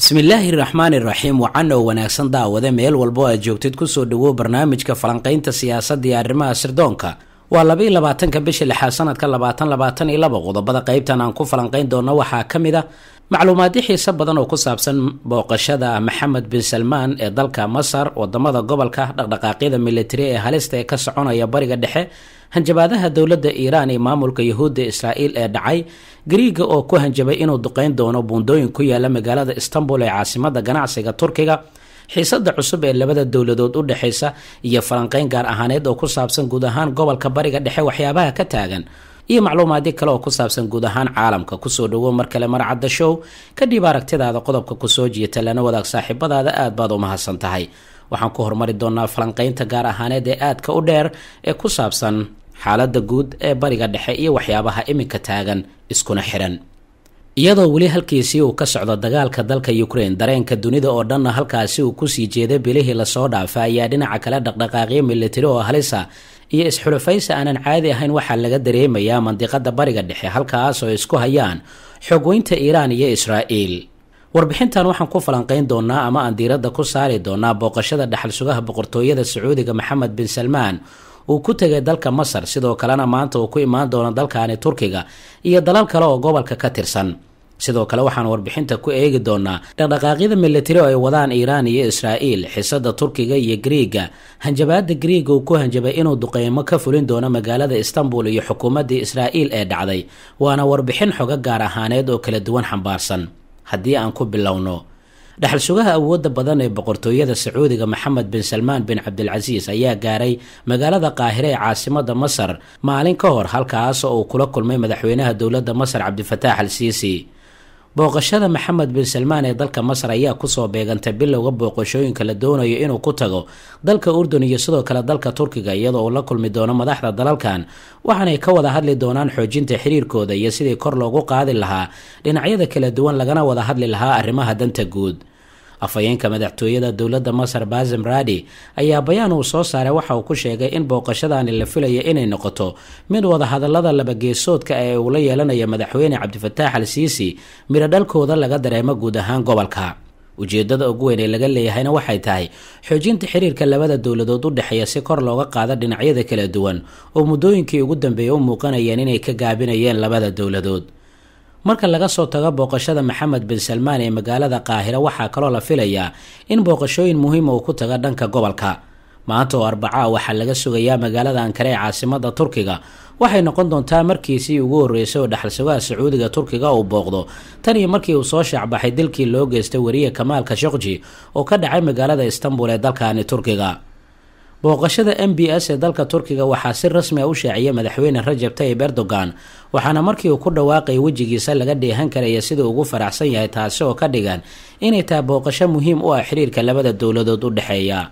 Bismillahirrahmanirrahim wa anna wanaagsan daawada meel walbo aad joogtid ku soo dhawo barnaamijka falanqaynta siyaasadda ee arrimaha sirdoonka waa 22ka bisha 6 sanadka 2022 qodobada qaybtan aan ku falanqayn doona waxa kamida macluumaad xiiso badan oo ku saabsan booqashada Maxamed bin Salmaan ee dalka Masar wadamada gobolka dhaqdhaqaaqyada militari ee halista ee ka soconaya bariga dhexe hanjabaadaha dawladda Iran ee maamulka Yahuudda Israa'iil ee dhacay Greega oo ku hanjabay inuu duqeyn doono buundooyin ku yaala magaalada Istanbul ee caasimadda ganacsiga Turkiga xiisadda cusub ee labada dawladood u dhaxaysa iyo falanqayn gaar ahaaneed oo ku saabsan guud ahaan gobolka bariga dhexe waxyaabaha ka taagan iyo macluumaadyo kale oo ku saabsan guud ahaan caalamka ku soo dhawo mar kale marcadda show ka dib aragtidaada qodobka ku soo jeeta lana wadaag saaxiibadaada aad baad u mahadsan tahay waxaan ku hormari doonaa falanqaynta gaar ahaaneed ee aadka u dheer ee ku saabsan xaaladda guud ee bariga dhexe iyo waxyaabaha iminka taagan iskuna xiran iyadoo wali halkiisii uu ka socdo dagaalka dalka Ukraine dareenka dunida oo dhan halkaasii uu ku sii jeeday bilihii la soo dhaafay dhinaca kala dhaqdhaqaaqyo militari oo halisa iyo isxulufaysa aanan caadi ahayn waxa laga dareemayaa mandiqada bariga dhexe halkaas oo isku hayaan xogweynta Iran iyo Israa'iil warbixintan waxaan ku falanqayn doonaa ama aan diiradda ku saari doonaa booqashada dhaxal sugaha boqortooyada Sacuudiga Maxamed bin Salmaan uu ku tagay dalka Masar sidoo kalena maanta uu ku imaan doona dalkaani Turkiga iyo dalal kale oo gobolka ka tirsan sidoo kale waxaan warbixinta ku eegi doonaa dhaqdhaqaaqyada militari oo ay wadaan Iran iyo Israa'iil xiisadda Turkiga iyo Greega hanjabaadda Greega uu ku hanjabay inuu duqeymo ka fulin doono magaalada Istanbul iyo xukuumadda Israa'iil ee dhacday waana warbixin xoga gaar ahaaneed oo kala duwan xambaarsan haddii aan ku bilowno dhaxal sugaha awoodda badan ee boqortooyada Sacuudiga Maxamed bin Salmaan bin Cabdulaziz ayaa gaaray magaalada Qaahira ee caasimadda Masar maalin ka hor halkaas oo uu kula kulmay madaxweynaha dawladda Masar Cabdifatax al-Siisi booqashada Maxamed bin Salmaan ee dalka Masar ayaa ku soo beegantay bilowga booqashooyinka la doonayo inuu ku tago dalka Urdun iyo sidoo kale dalka Turkiga iyadoo uu la kulmi doono madaxda dalalkan waxaanay ka wada hadli doonaan xoojinta xiriirkooda iyo sidii kor loogu qaadi lahaa dhinacyada kala duwan lagana wada hadli lahaa arrimaha danta guud afayeenka madaxtooyada dawladda Masar Baazem Radi ayaa bayaan uu soo saaray waxa uu ku sheegay in booqashadaani la filayo inay noqoto mid wada hadallada laba geesoodka ee uu la yeelanayo madaxweyne Cabdifatax al-Siisi mira dhalkooda laga dareemo guud ahaan gobolka ujeedada ugu weyn ee laga leeyahayna waxay tahay xoojinta xiriirka labada dawladood u dhaxeeya si kor looga qaado dhinacyada kala duwan oo mudooyinkii ugu dambeeyay u muuqanayeen inay ka gaabinayeen labada dawladood marka laga soo tago booqashada Maxamed bin Salmaan ee magaalada Qaahira waxa kale la filayaa in booqashooyin muhiim ah ku taga dhanka gobolka maanta oo Arbacaa waxa laga sugayaa magaalada Ankara ee caasimadda Turkiga waxay noqon doontaa markiisii ugu horeysay oo dhaxal sugaha Sacuudiga Turkiga uu booqdo tan iyo markii uu soo shaacbaxay dilkii loo geystay wariye Kamal Khashoggi oo ka dhacay magaalada Istanbul ee dalkaani Turkiga booqashada MBS ee dalka Turkiga waxa si rasmi ah u shaaciyay madaxweyne Rajab Tayyib Erdogan waxaana markii uu ku dhawaaqay wajigiisa laga dheehan karay sida ugu faraxsan yahay taas oo ka dhigan inay tahay booqasho muhiim u ah xiriirka labada dawladood u dhaxeeya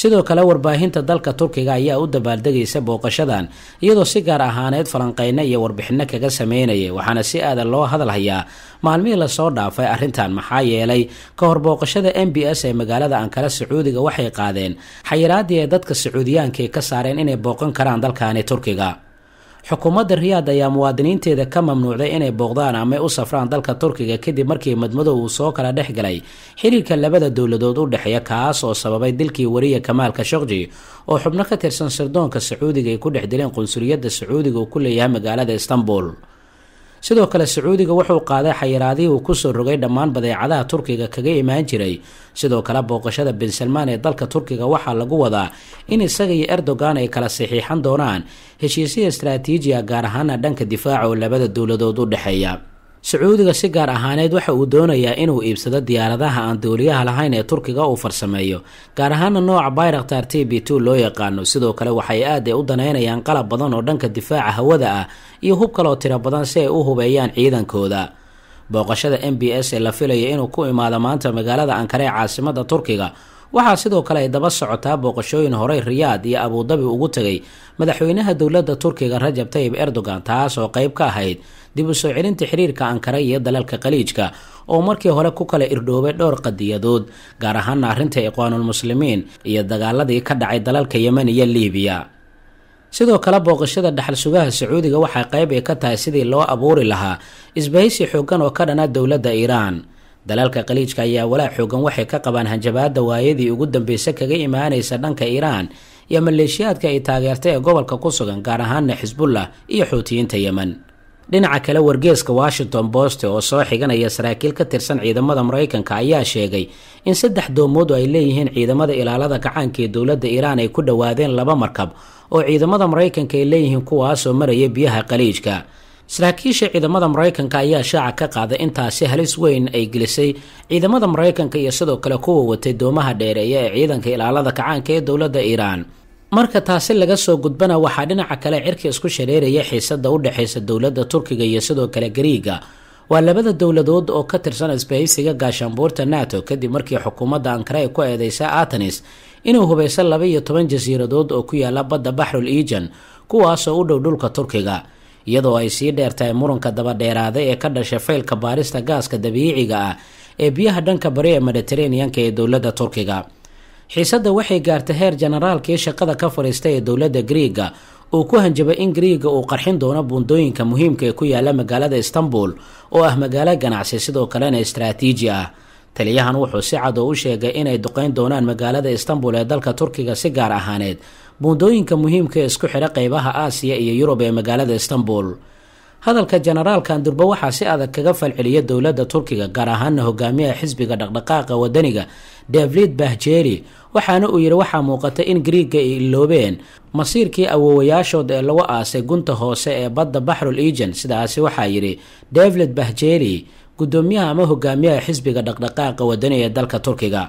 sidoo kale warbaahinta dalka Turkiga ayaa u dabaaldegaysa booqashadan iyadoo si gaar ahaaneed falanqeyna iyo warbixinno kaga sameynayay waxaana si aad loo hadalhayaa maalmihii la soo dhaafay arrintan maxaa yeelay ka hor booqashada MBS ee magaalada Ankara Sacuudiga waxay qaadeen xayiraadii ay dadka Sacuudiyaanka ka saareen inay booqan karaan dalkaani Turkiga xukuumadda Riyaad ayaa muwaadiniinteeda ka mamnuucday inay booqdaan ama u safraan dalka Turkiga kadib markii madmadow uu soo kala dhex galay xiriirka labada dawladood u dhaxeeya kaas oo sababay dilkii wariye Kamal Khashoggi oo xubno ka tirsan sirdoonka Sacuudiga ay ku dhex dileen qunsuliyadda Sacuudiga oo ku leeyahay magaalada Istanbul sidoo kale Sacuudiga wuxuu qaaday xayiraadii uu ku soo rogay dhammaan badeecadaha Turkiga kaga imaan jiray sidoo kale booqashada bin Salmaan ee dalka Turkiga waxa lagu wadaa in isaga iyo Erdogan ay kala saxiixan doonaan heshiisyo istiraatiiji ah gaar ahaan dhanka difaaca oo labada dawladood u dhaxeeya Sacuudiga si gaar ahaaneed waxa uu doonayaa inuu iibsado diyaaradaha aan dawliyaha lahayn ee Turkiga uu farsameeyo gaar ahaan nooca Bayraktar TB2 loo yaqaan sidoo kale waxay aad u danaynayaan qalab badan oo dhanka difaaca hawada ah iyo hub kale oo tiro badan si ay u hubeeyaan ciidankooda booqashada MBS ee la filayo inuu ku imaado maanta magaalada Ankara ee caasimadda Turkiga waxa sidoo kale ay daba socotaa booqashooyin hore Riyaad iyo Abu Dhabi ugu tagay madaxweynaha dawladda Turkiga Rajab Tayyib Erdogan taas oo qayb ka ahayd dib u soo celinta xiriirka Ankara iyo dalalka Khaliijka oo markii hore ku kala irdhoobay dhowr qadiyadood gaar ahaan arrinta Ikhwaanul Muslimiin iyo dagaaladii ka dhacay dalalka Yemen iyo Liibiya sidoo kale booqashada dhaxal sugaha Sacuudiga waxa qayb ay ka tahay sidii loo abuuri lahaa isbahaysi xooggan oo ka dhana dawladda Iran dalalka qaliijka ayaa walaa xoogan waxay ka qabaan hanjabaadda waayadii ugu dambeysay kaga imaanaysa dhanka Iran iyo maleeshiyaadka ay taageertay ee gobolka ku sugan gaar ahaanna Xisbullah iyo Xuutiyiinta Yemen. dhinaca kale wargeyska Washington Post oo soo xiganaya saraakiil ka tirsan ciidamada Mareykanka ayaa sheegay in 3 doomood ay leeyihiin ciidamada ilaalada gacanka ee dawladda Iran ay ku dhawaadeen 2 markab oo ciidamada Mareykanka ay leeyihiin kuwaas oo maraya biyaha qaliijka. saraakiisha ciidamada Mareykanka ayaa shaac ka qaaday intaasi halis weyn ay gelisay ciidamada Mareykanka iyo sidoo kale kuwa watay doomaha dheereeya ee ciidanka ilaalada gacanka ee dawladda Iran. marka taasi laga soo gudbana waxa dhinaca kale cirka isku shareeraya xiisadda u dhaxaysa dawladda Turkiga iyo sidoo kale Greega waa labada dawladood oo ka tirsan isbahaysiga gaashaanbuurta NATO kadib markii xukuumadda Ankara ay ku eedeysay Athens inuu hubayso 12 jasiiradood oo ku yaala badda Bahrul Ijan kuwaas oo u dhow dhulka Turkiga iyadoo ay sii dheertahay muranka daba dheeraaday ee ka dhashay faylka baarista gaaska dabiiciga ah ee biyaha dhanka bari ee Mediterranean-ka ee dawladda Turkiga. xiisadda waxay gaartay heer generaalkii shaqada ka fariistay ee dawladda Greega oo ku hanjabay in Greega uu qarxin doono buundooyinka muhiimka ee ku yaala magaalada Istanbul oo ah magaalo ganacsi sidoo kalena istaraatiiji ah. taliyahan wuxuu si cad u sheegay inay duqayn doonaan magaalada Istanbul ee dalka Turkiga si gaar ahaaneed buundooyinka muhiimka ee isku xira qaybaha Aasiya iyo Yurub ee magaalada Istanbul. hadalka generaalkan durba waxa si adag kaga falceliya dawladda Turkiga gaar ahaan hogaamiyaha xisbiga dhaqdhaqaaqa wadaniga Devlet Bahjeri waxaana uu yiri waxa muuqata in Greega ay iloobeen masiirkii awoowayaashood ee lagu aasay gunta hoose ee badda Bahrul Ijan. sidaasi waxa yiri Devlet Bahjeri gudoomiyaha ama hogaamiyaha xisbiga dhaqdhaqaaqa wadaniga dalka Turkiga.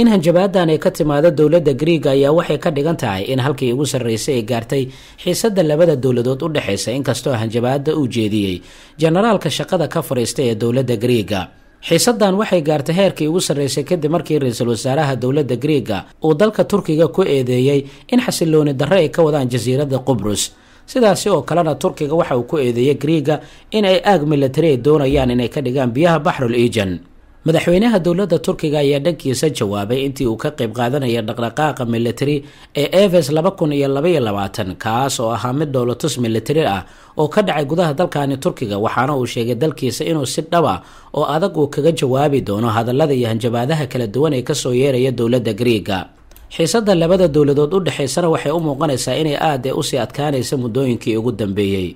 in hanjabaaddan ay ka timaado dawladda Greega ayaa waxay ka dhigan tahay in halkii ugu sarreysay ay gaartay xiisadda labada dawladood u dhaxaysa inkastoo hanjabaadda uu jeediyay generaalka shaqada ka fariistay ee dawladda Greega. xiisaddan waxay gaartay heerkii ugu sarreysay kadib markii ra'iisul wasaaraha dawladda Greega uu dalka Turkiga ku eedeeyay in xasilooni darro ay ka wadaan jasiiradda Qubrus. sidaasi oo kalena Turkiga waxa uu ku eedeeyay Greega in ay aag militari ay doonayaan inay ka dhigaan biyaha Bahrul Ijan. madaxweynaha dawladda Turkiga ayaa dhankiisa jawaabay intii uu ka qayb qaadanaya dhaqdhaqaaqa military ee Aves 2022 kaas oo ahaa mid dawlatus military ah oo ka dhacay gudaha dalkaani Turkiga waxaana uu sheegay dalkiisa inuu si dhab ah oo adag uu kaga jawaabi doono hadallada iyo hanjabaadaha kala duwan ee ka soo yeeraya dawladda Greega. xiisadda labada dawladood u dhaxaysana waxay u muuqanaysaa inay aad u sii adkaanayso muddooyinkii ugu dambeeyay.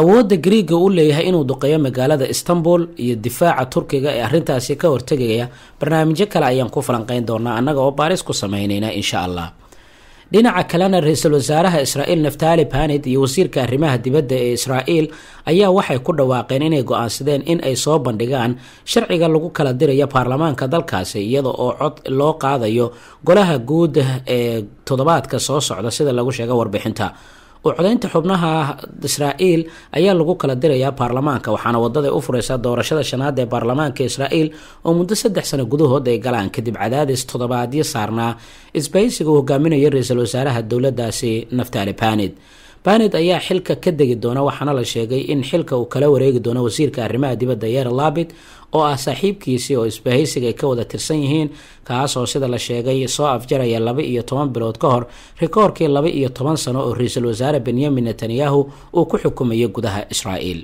awoodda Greega uu leeyahay inuu duqeeyo magaalada Istanbul iyo difaaca Turkiga ee arrintaasi ka hortagaya barnaamijyo kale ayaan ku falanqayn doonaa annaga oo baaris ku sameynayna insha Allah. dhinaca kalena ra'iisul wasaaraha Israa'iil Naftali Panit iyo wasiirka arrimaha dibadda ee Israa'iil ayaa waxay ku dhawaaqeen inay go'aansadeen in ay soo bandhigaan sharciga lagu kala dirayo baarlamaanka dalkaasi iyada oo cod loo qaadayo golaha guud ee todobaadka soo socda sida lagu sheegay warbixinta. codaynta xubnaha Israa'iil ayaa lagu kala dirayaa baarlamaanka waxaana wadada u furaysa doorashada 5aad ee baarlamaanka Israa'iil oo muddo 3 sano gudahood ay galaan kadib cadaadis toddobaadyo saarnaa isbahaysiga uu hogaaminayay ra'iisul wasaaraha dawladdaasi Naftali Panit. Panit ayaa xilka ka degi doona waxaana la sheegay in xilka uu kala wareegi doono wasiirka arrimaha dibadda Yair Lapid oo ah saaxiibkiisii oo isbahaysiga ay ka wada tirsan yihiin kaas oo sida la sheegay soo afjaraya 12 bilood ka hor rikoorkii 12 sano oo ra'iisul wasaare Benjamin Netanyahu uu ku xukumayay gudaha Israa'iil.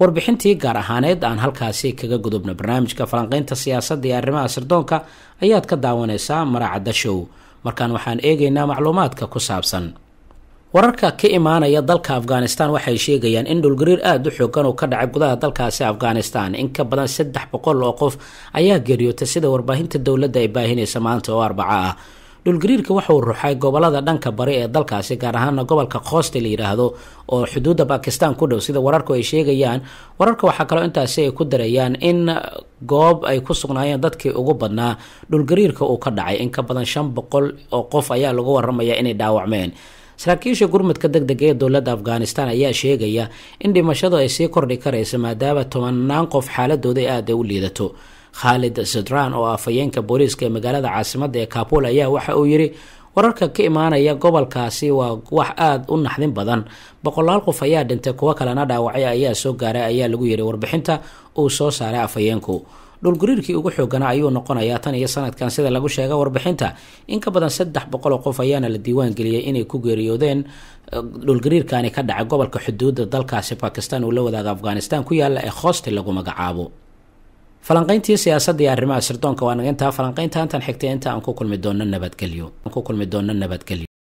warbixintii gaar ahaaneed aan halkaasi kaga gudubno barnaamijka falanqaynta siyaasadda iyo arrimaha sirdoonka ayaad ka daawanaysaa Maracadda Show. markaan waxaan eegaynaa macluumaadka ku saabsan wararka ka imaanaya dalka Afghanistan. waxay sheegayaan in dhulgariir aad u xoogan oo ka dhacay gudaha dalkaasi Afghanistan in ka badan 300 oo qof ayaa geeriyootay sida warbaahinta dawladda ay baahinaysa maanta oo Arbaca ah. dhulgariirka waxa uu ruxay gobolada dhanka bari ee dalkaasi gaar ahaan gobolka Khost la yiraahdo oo xuduudda Pakistan ku dhow sida wararku ay sheegayaan. wararka waxa kale oo intaasi ay ku darayaan in goob ay ku sugnaayeen dadkii ugu badnaa dhulgariirka uu ka dhacay in ka badan 500 oo qof ayaa lagu warramayaa inay dhaawacmeen. saraakiisha gurmadka degdega ee dawladda Afghanistan ayaa sheegaya in dhimashadu ay sii kordhi karayso maadaama 10 qof xaaladooda ay aad u liidato. Khalid Sadran oo afayeenka booliiska ee magaalada caasimadda ee Kabul ayaa waxa uu yiri wararka ka imaanaya gobolkaasi waa wax aad u naxdin badan. 100 qof ayaa dhintay kuwa kalena dhaawacay ayaa soo gaaray ayaa lagu yiri warbixinta uu soo saaray afayeenku. dhulgariirkii ugu xoogana ayuu noqonayaa tan iyo sanadkan sida lagu sheegay warbixinta in ka badan 300 qof ayaana la diiwaan geliyay inay ku geeriyoodeen dhulgariirkaani ka dhacay gobolka xuduudda dalkaasi Pakistan oo la wadaaga Afghanistan ku yaala ee Khost lagu magacaabo. falanqayntii siyaasadda ee arrimaha sirdoonka waa naga inta falanqaynta intan xigtay inta aan ku kulmi doono nabadgelyo